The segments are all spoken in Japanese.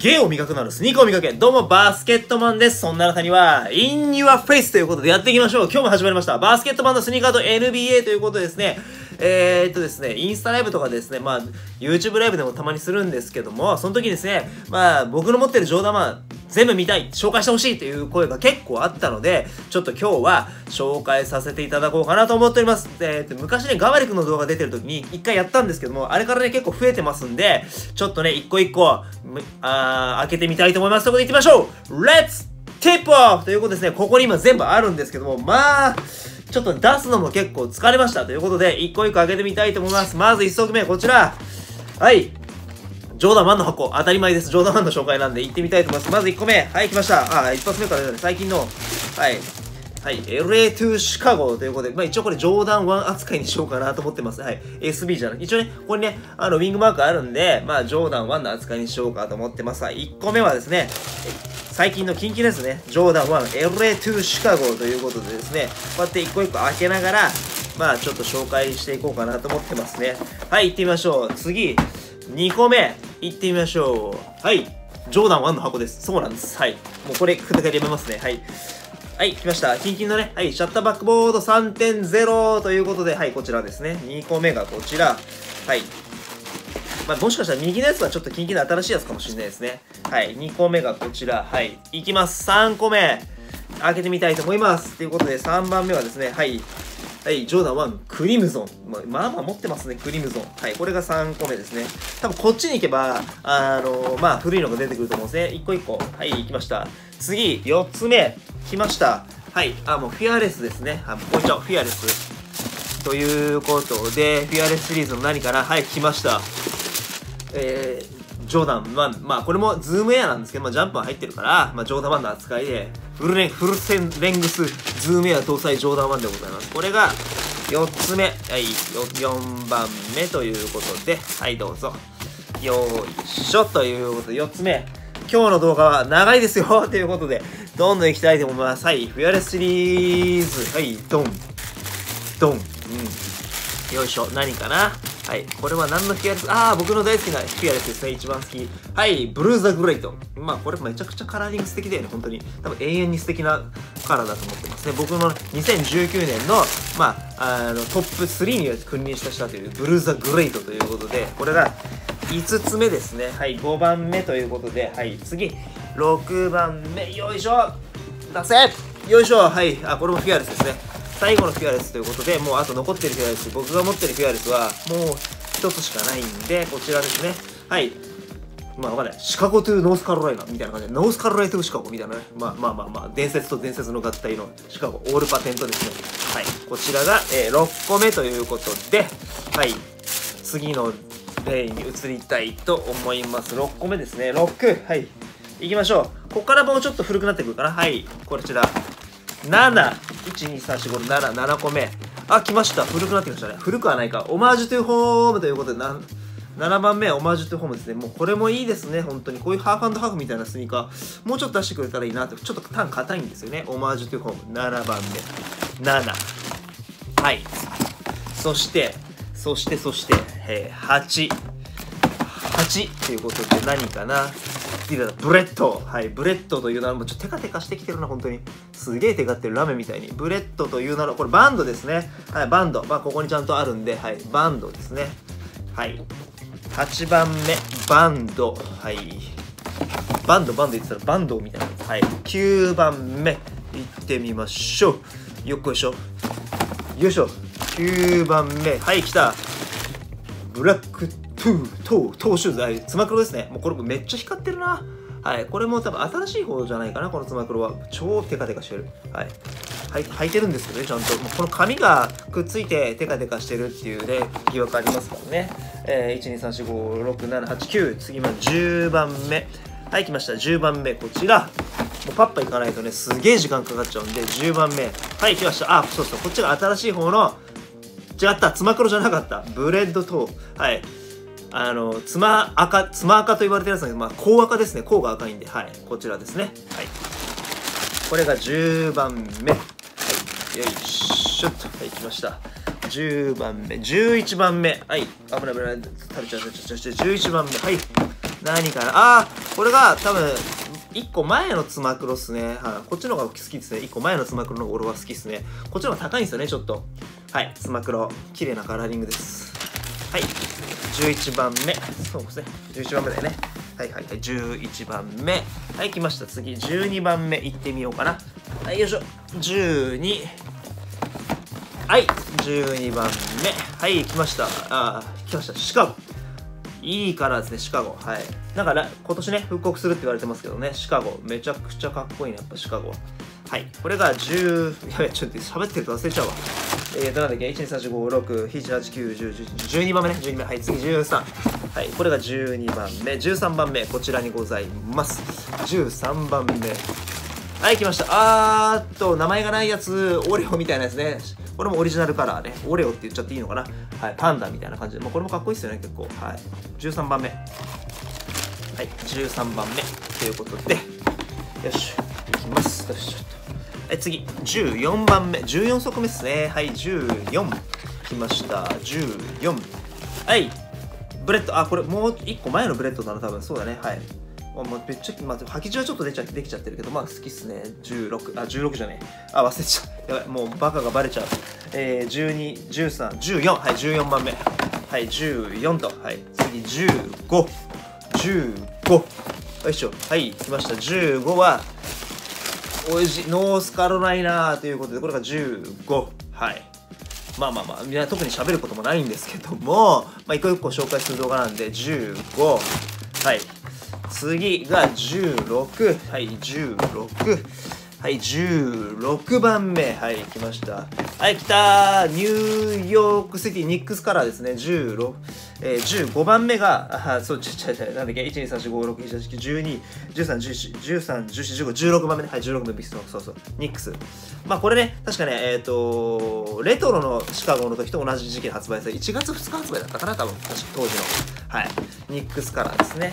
芸を磨くなるスニーカーを磨け。どうも、バスケットマンです。そんなあなたには、In Your Face ということでやっていきましょう。今日も始まりました。バスケットマンのスニーカーと NBA ということでですね、インスタライブとかですね、YouTube ライブでもたまにするんですけども、その時にですね、僕の持ってるジョーダン全部見たい、紹介してほしいという声が結構あったので、ちょっと今日は紹介させていただこうかなと思っております。昔ね、ガワリ君の動画出てる時に一回やったんですけども、あれからね、結構増えてますんで、ちょっとね、一個一個、開けてみたいと思います。そこで行ってみましょう！レッツティップオフということですね、ここに今全部あるんですけども、ちょっと出すのも結構疲れましたということで、一個一個開けてみたいと思います。まず1足目、こちら。はい。ジョーダンマンの箱。当たり前です。ジョーダンマンの紹介なんで行ってみたいと思います。まず1個目。はい、来ました。一発目からですね。最近の、LA2CHICAGO ということで、一応これジョーダン1扱いにしようかなと思ってます。SB じゃなくて、一応ね、ここにね、ウィングマークあるんで、ジョーダン1の扱いにしようかと思ってます。1個目はですね、最近の近畿ですね。ジョーダン1、LA2CHICAGO ということでですね、こうやって1個1個開けながら、ちょっと紹介していこうかなと思ってますね。行ってみましょう。次、2個目。行ってみましょう。ジョーダン1の箱です。そうなんです。もうこれ、くだかりやめますね。来ました。キンキンのね、シャッターバックボード 3.0 ということで、こちらですね。2個目がこちら。もしかしたら右のやつはちょっとキンキンの新しいやつかもしれないですね。2個目がこちら。いきます。3個目。開けてみたいと思います。ということで、3番目はですね、ジョーダン1、クリムゾン。持ってますね、クリムゾン。これが3個目ですね。多分こっちに行けば、古いのが出てくると思うんですね。一個一個。行きました。次、4つ目。来ました。もうフィアレスですね。こういっちゃおう、フィアレス。ということで、フィアレスシリーズの何かな？来ました。ジョーダン1。これもズームエアなんですけど、ジャンプは入ってるから、ジョーダン1の扱いで、フルセンレングス、ズームエア搭載ジョーダン1でございます。これが、4つ目。4番目ということで、どうぞ。よいしょ。ということで、4つ目。今日の動画は長いですよ。ということで、どんどん行きたいと思います。フィアレスシリーズ。ドン。ドン。よいしょ。何かな？これは何のフィアレス？僕の大好きなフィアレスですね。一番好き。ブルーザ・グレイト。これめちゃくちゃカラーリング素敵だよね、本当に。多分永遠に素敵なカラーだと思ってますね。僕の2019年の、トップ3に君臨したという、ブルーザ・グレイトということで、これが5つ目ですね。5番目ということで、次、6番目。よいしょ！出せ！よいしょ！これもフィアレスですね。最後のフィアレスということで、もうあと残ってるフィアレス、僕が持ってるフィアレスは、もう一つしかないんで、こちらですね。わかんない。シカゴトゥーノースカロライナみたいな感じで、ノースカロライナトゥーシカゴみたいなね。伝説と伝説の合体のシカゴ、オールパテントですね。こちらが、6個目ということで、次の例に移りたいと思います。6個目ですね。6。行きましょう。ここからもうちょっと古くなってくるかな。こちら。7個目。来ました。古くなってきましたね。古くはないか。オマージュトゥホームということで、7番目はオマージュトゥホームですね。もうこれもいいですね。本当に。こういうハーフ&ハーフみたいなスニーカー、もうちょっと出してくれたらいいなって。ちょっとターン硬いんですよね。オマージュトゥホーム。7番目。7。そして、8。8ということで何かな？ブレッド。ブレッドという名の、ちょっとテカテカしてきてるな、本当に。すげえテカってる、ラメみたいに。ブレッドという名の、これバンドですね。バンド。ここにちゃんとあるんで、バンドですね。8番目、バンド。バンド言ってたら、バンドみたいな。9番目、いってみましょう。よっこいしょ。よいしょ。9番目。来た。ブラックトーシューズ。つま黒ですね。もうこれめっちゃ光ってるな。これも多分新しい方じゃないかな、このつま黒は。超テカテカしてる。履いてるんですけどね、ちゃんと。もうこの紙がくっついてテカテカしてるっていうね、疑惑ありますからね。1、2、3、4、5、6、7、8、9。次は10番目。来ました。10番目、こちら。もうパッパいかないとね、すげえ時間かかっちゃうんで、10番目。来ました。そう、こっちが新しい方の、違った、つま黒じゃなかった。ブレッドトー。妻赤と言われてるやつなんですけど、まあ、甲赤ですね。甲が赤いんで、はい、こちらですね。はい、これが10番目。はい、よいしょっと。はい、来ました。10番目、11番目。はい、危ない危ない。食べちゃう、11番目。はい、何かな。あー、これが多分、1個前のつまクロっすね。はい、こっちの方が好きですね。1個前のつまクロの方が俺は好きですね。こっちの方が高いんですよね、ちょっと。はい、つまクロ。綺麗なカラーリングです。はい、11番目。そうですね。11番目だよね。はいはいはい、11番目。はい、来ました。次、12番目。いってみようかな。はい、よいしょ。12。はい、12番目。はい、来ました。あー、来ました。シカゴ。いいカラーですね、シカゴ。はい。なんか、今年ね、復刻するって言われてますけどね、シカゴ。めちゃくちゃかっこいいね、やっぱシカゴは。はい、これが10、やべ、ちょっと喋ってると忘れちゃうわ。なんだっけ、1、2、3、4、5、6、7、8、9、10、11、12番目ね、12目。はい、次、13。はい、これが12番目、13番目、こちらにございます。13番目。はい、来ました。名前がないやつ、オレオみたいなやつね。これもオリジナルカラーね。オレオって言っちゃっていいのかな。はい、パンダみたいな感じで。まあ、これもかっこいいですよね、結構。はい、13番目。はい、13番目。ということで、よし、いきます。よし、ちょっと。はい、次、14番目。14足目ですね。はい、14。来ました。14。はい。ブレッド、あ、これもう1個前のブレッドだな、多分そうだね。はい。めっちゃ、まあ、履き地はちょっとできちゃってるけど、まあ好きっすね。16、あ、16じゃねえ。あ、忘れちゃう。やばい、もうバカがバレちゃう。12、13、14。はい、14番目。はい、14と。はい、次、15。15。よいしょ。はい、来ました。15は、おいしい、ノースカロライナーということで、これが15。はい。まあまあまあ、みんな特に喋ることもないんですけども、まあ一個一個紹介する動画なんで、15。はい。次が16。はい、16。はい、16番目。はい、来ました。はい、来たー。ニューヨークシティニックスカラーですね。16。15番目が、あ、そう、なんだっけ、1、2、3、4、5、6、7、8、9、12、13、14、13、14、15、16番目ね。はい、16のビスト、そうそう、ニックス。まあ、これね、確かね、レトロのシカゴの時と同じ時期に発売され、1月2日発売だったかな、多分、確か当時の。はい、ニックスカラーですね。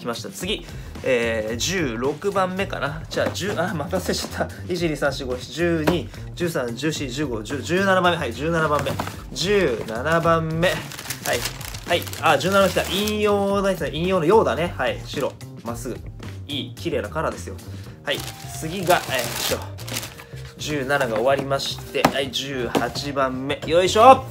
来ました。次、16番目かな。じゃあ、10、あ、また忘れちゃった。1、2、3、4、5、12、13、14、15、17番目。はい、17番目。17番目。はい。はい。あ、17来た。引用ですね。引用のようだね。はい。白。まっすぐ。いい。綺麗なカラーですよ。はい。次が、17が終わりまして、はい。18番目。よいしょ！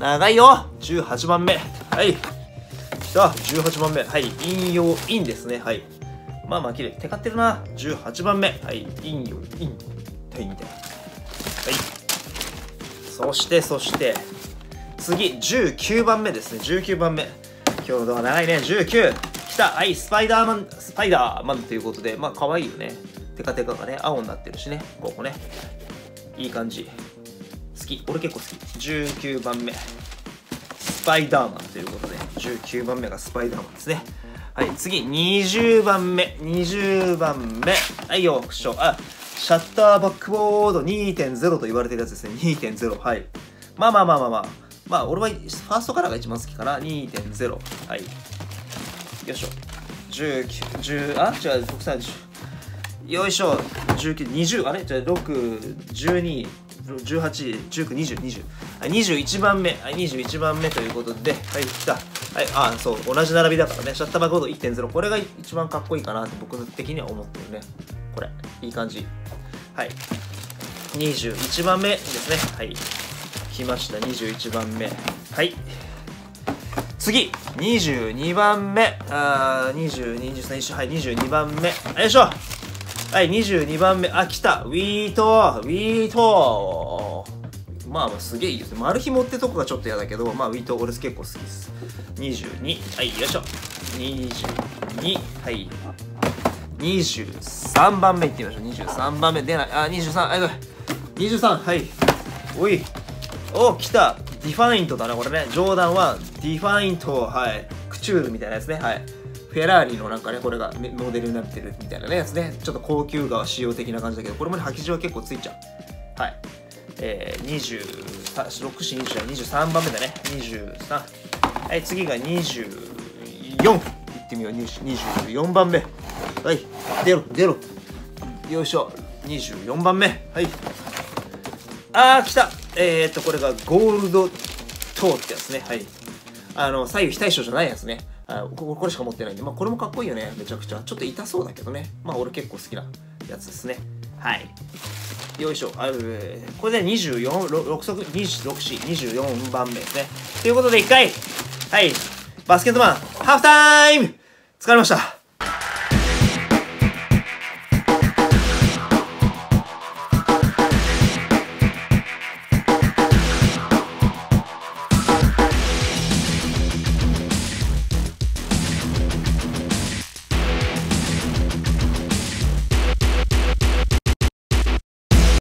長いよ！ 18 番目。はい。18番目。はい。引用、インですね。はい。まあまあ、綺麗。テカってるな。18番目。はい。引用、イン。はい、みたいな。はい。そして、次、19番目ですね。19番目。今日の動画長いね。19。来た。はい。スパイダーマンということで、まあ、可愛いよね。テカテカがね、青になってるしね。ここね。いい感じ。好き。俺結構好き。19番目。スパイダーマンということで、19番目がスパイダーマンですね。はい、次、20番目。20番目。はい、よくしょ。あ、シャッターバックボード 2.0 と言われてるやつですね。2.0。はい。まあまあまあまあまあ。まあ、俺はファーストカラーが一番好きかな。2.0。はい。よいしょ。19、10、あ、違う、僕さん、よいしょ。19、20、あれじゃあ、6、12、18、19、20、20。21番目。21番目ということで、はい、来た。はい、あ、そう、同じ並びだからね。シャッターバックボード 1.0。これが一番かっこいいかなって僕的には思ってるね。これ、いい感じ。はい。21番目ですね。はい。来ました、21番目。はい。次、22番目。あ、22、23、1、はい、22番目。よいしょ。はい、22番目。あ、来た。ウィートー。まあ、すげえいいですね。マルヒモってとこがちょっと嫌だけど、まあ、ウィート、俺結構好きです。22。はい、よいしょ。22。はい。23番目いってみましょう。23番目。出ない。あ、23。あ、23。はい。おい。お、来た。ディファイントだな、これね。ジョーダンは、ディファイント。はい。クチュールみたいなやつね。はい。フェラーリのなんかね、これがモデルになってるみたいなね、やつね。ちょっと高級革仕様的な感じだけど、これもね、履き地は結構ついちゃう。はい。23 6、4、23番目だね。23。はい、次が24。いってみよう。24番目。はい、出ろ。よいしょ。24番目。はい。来た。これがゴールドトーってやつね。はい。左右非対称じゃないやつね。これしか持ってないんで、まあ、これもかっこいいよね。めちゃくちゃちょっと痛そうだけどね。まあ俺結構好きなやつですね。はい、よいしょ。これで24番目ですね。ということで1回、はい、バスケットマンハーフタイム。疲れました。